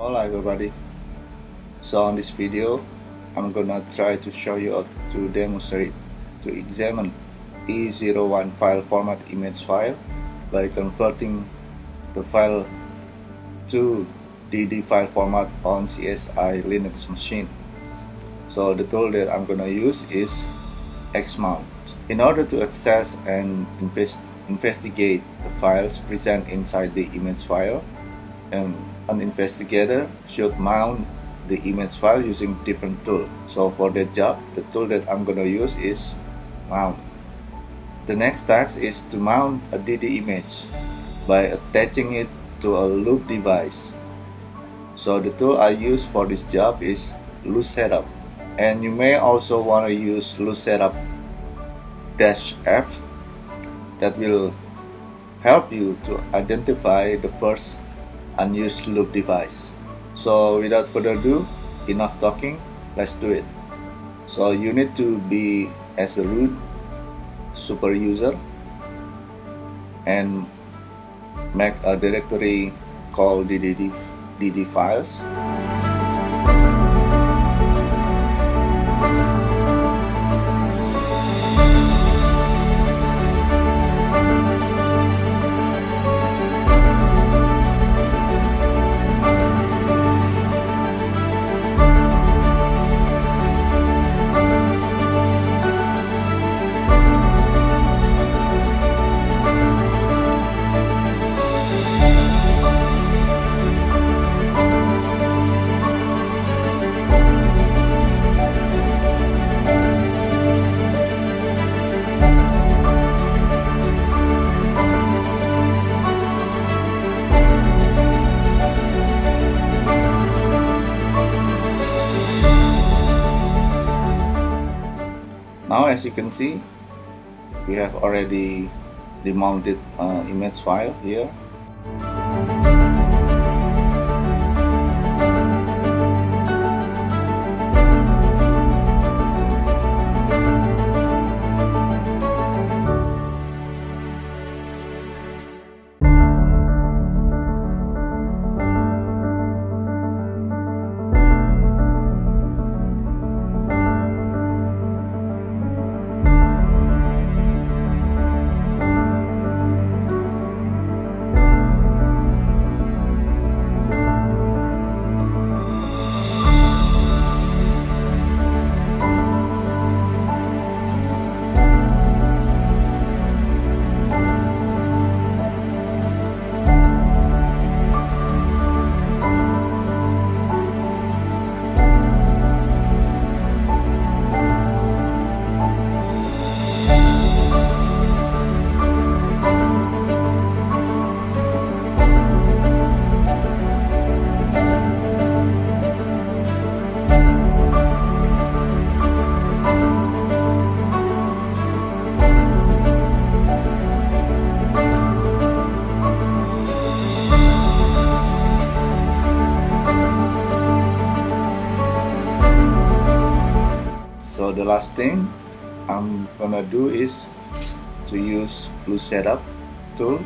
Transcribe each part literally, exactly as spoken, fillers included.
Hola everybody. So on this video I'm gonna try to show you how to demonstrate to examine E zero one file format image file by converting the file to D D file format on C S I Linux machine. So the tool that I'm gonna use is Xmount. In order to access and invest, investigate the files present inside the image file, and an investigator should mount the image file using different tool. So for that job, the tool that I'm gonna use is Mount. The next task is to mount a D D image by attaching it to a loop device. So the tool I use for this job is losetup, and you may also want to use losetup dash F. That will help you to identify the first unused loop device. So without further ado, enough talking, let's do it. So you need to be as a root super user and make a directory called D D files. Now, as you can see, we have already demounted uh, image file here. So the last thing I'm gonna do is to use losetup tool.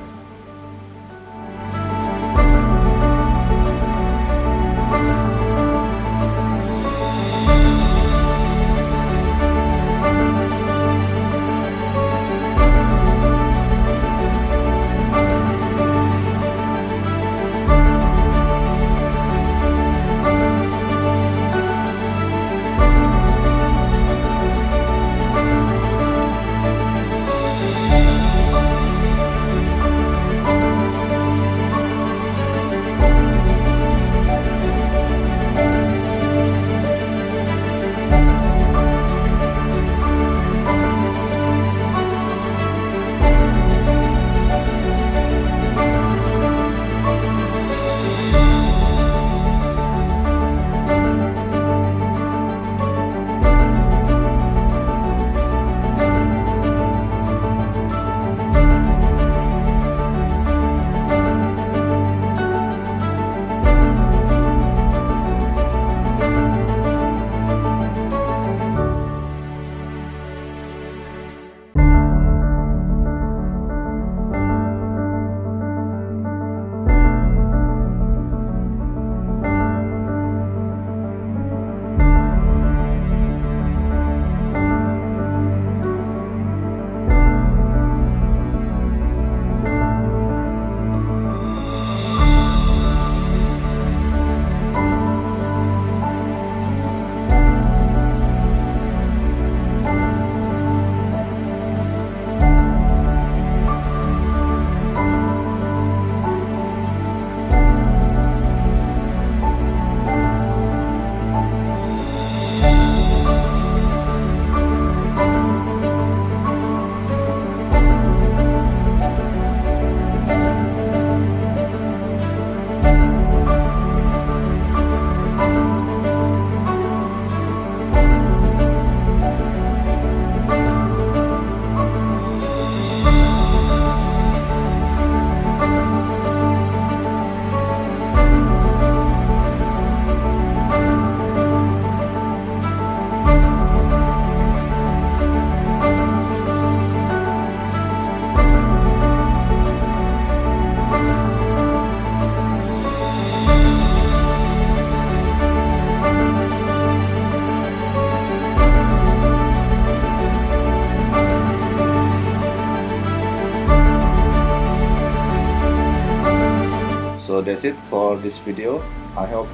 that's it for this video. I hope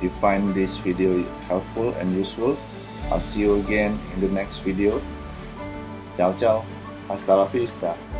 you find this video helpful and useful. I'll see you again in the next video. Ciao ciao, hasta la vista.